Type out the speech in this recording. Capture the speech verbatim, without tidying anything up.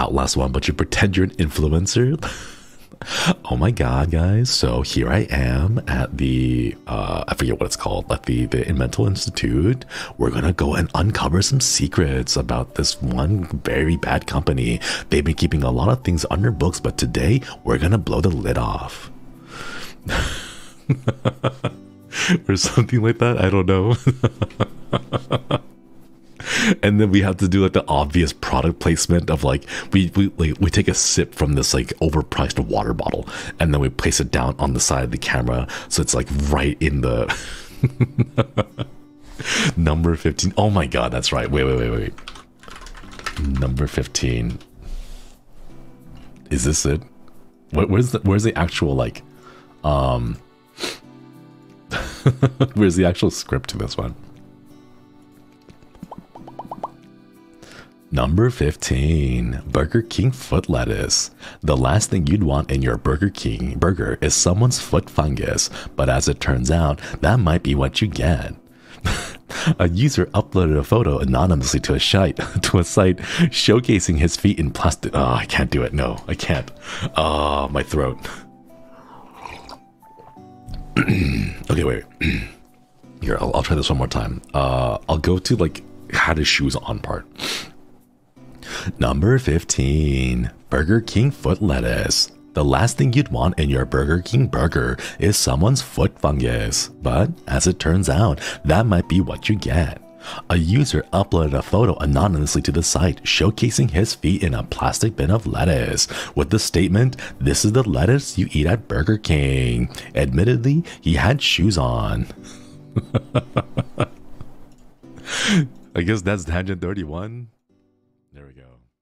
Outlast one, but you pretend you're an influencer. Oh my god, guys. So here I am at the uh I forget what it's called, at the the Inmental Institute. We're gonna go and uncover some secrets about this one very bad company. They've been keeping a lot of things under books, but today we're gonna blow the lid off. Or something like that, I don't know. And then we have to do like the obvious product placement of like we we like, we take a sip from this like overpriced water bottle, and then we place it down on the side of the camera, so it's like right in the number fifteen. Oh my god, that's right. Wait, wait, wait, wait. Number fifteen. Is this it? Where, where's the where's the actual like, um, where's the actual script to this one? Number fifteen, Burger King foot lettuce. The last thing you'd want in your Burger King burger is someone's foot fungus, but as it turns out, that might be what you get. A user uploaded a photo anonymously to a site, to a site showcasing his feet in plastic. Oh, I can't do it. No, I can't. Oh, my throat. Okay, wait. Here, I'll, I'll try this one more time. Uh, I'll go to like had his shoes on part. Number fifteen, Burger King foot lettuce. The last thing you'd want in your Burger King burger is someone's foot fungus, but as it turns out, that might be what you get. A user uploaded a photo anonymously to the site showcasing his feet in a plastic bin of lettuce with the statement, "This is the lettuce you eat at Burger King." Admittedly, he had shoes on. I guess that's tangent thirty-one. There we go.